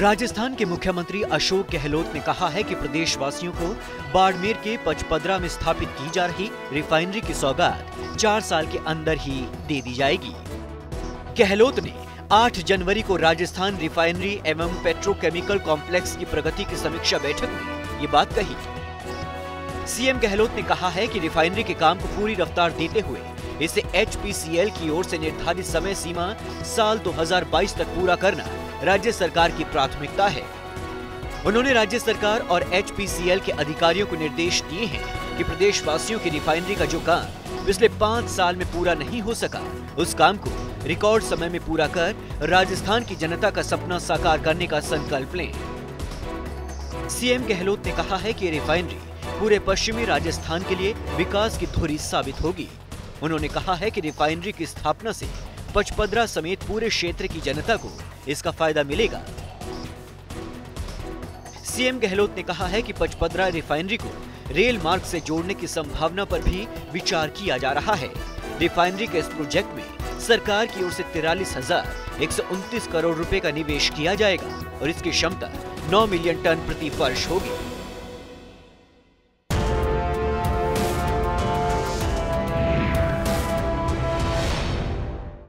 राजस्थान के मुख्यमंत्री अशोक गहलोत ने कहा है कि प्रदेशवासियों को बाड़मेर के पचपदरा में स्थापित की जा रही रिफाइनरी की सौगात 4 साल के अंदर ही दे दी जाएगी। गहलोत ने 8 जनवरी को Rajasthan refinery MM petrochemical complex की प्रगति की समीक्षा बैठक में ये बात कही। सीएम गहलोत ने कहा है कि रिफाइनरी के काम को पूरी रफ्तार देते हुए इसे एचपीसीएल की ओर से निर्धारित समय सीमा साल 2022 तक पूरा करना राज्य सरकार की प्राथमिकता है। उन्होंने राज्य सरकार और एचपीसीएल के अधिकारियों को निर्देश दिए हैं कि प्रदेशवासियों की रिफाइनरी का जो काम पिछले 5 साल में पूरा नहीं हो सका, उस काम को रिकॉर्ड समय में पूरा कर राजस्थान की जनता का सपना साकार करने का संकल्प लें। सीएम गहलोत ने कहा है कि रिफाइनरी पूरे पश्चिमी राजस्थान के लिए विकास की धुरी साबित होगी। उन्होंने कहा है कि रिफाइनरी की स्थापना से पचपदरा समेत पूरे क्षेत्र की जनता को इसका फायदा मिलेगा। सीएम गहलोत ने कहा है कि पचपदरा रिफाइनरी को रेल मार्ग से जोड़ने की संभावना पर भी विचार किया जा रहा है। रिफाइनरी के इस प्रोजेक्ट में सरकार की ओर से 43,129 करोड़ रुपए का निवेश किया जाएगा और इसकी क्षमता 9 मिलियन टन प्रति वर्ष होगी।